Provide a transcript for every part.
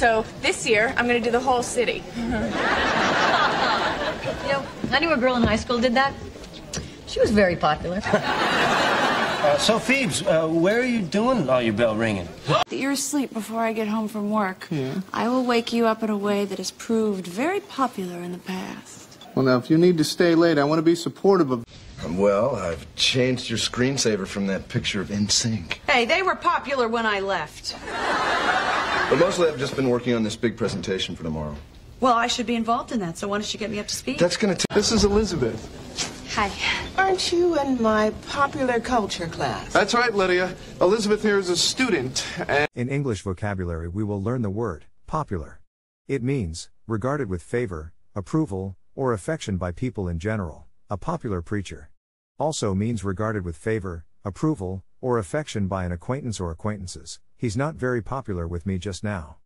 So this year, I'm going to do the whole city. You know, I knew a girl in high school did that. She was very popular. So, Phoebes, where are you doing all your bell ringing? You're asleep before I get home from work. Yeah. I will wake you up in a way that has proved very popular in the past. Well, now, if you need to stay late, I want to be supportive of... Well, I've changed your screensaver from that picture of NSYNC. Hey, they were popular when I left. But mostly I've just been working on this big presentation for tomorrow. Well, I should be involved in that, so why don't you get me up to speed? That's gonna take... This is Elizabeth. Hi. Aren't you in my popular culture class? That's right, Lydia. Elizabeth here is a student. And in English vocabulary, we will learn the word popular. It means regarded with favor, approval, or affection by people in general, a popular preacher. Also means regarded with favor, approval, or affection by an acquaintance or acquaintances. He's not very popular with me just now.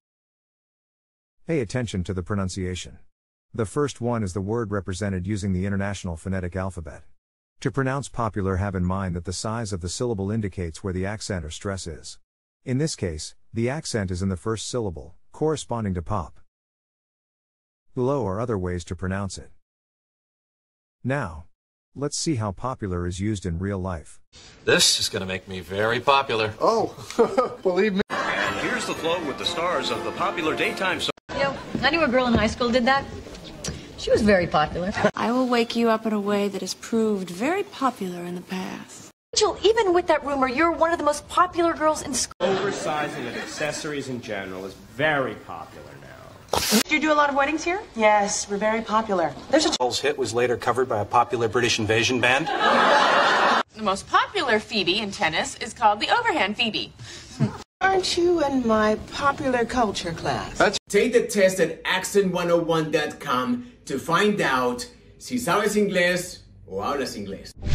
Pay attention to the pronunciation. The first one is the word represented using the International Phonetic Alphabet. To pronounce popular, have in mind that the size of the syllable indicates where the accent or stress is. In this case, the accent is in the first syllable, corresponding to pop. Below are other ways to pronounce it. Now, let's see how popular is used in real life. This is going to make me very popular. Oh, believe me. And here's the flow with the stars of the popular daytime song. I knew a girl in high school did that. She was very popular. I will wake you up in a way that has proved very popular in the past. Rachel, even with that rumor, you're one of the most popular girls in school. Oversizing of accessories in general is very popular now. Do you do a lot of weddings here? Yes, we're very popular. There's a Charles hit was later covered by a popular British invasion band. The most popular Phoebe in tennis is called the overhand Phoebe. Aren't you in my popular culture class? Take the test at accent101.com to find out si sabes inglés o hablas inglés.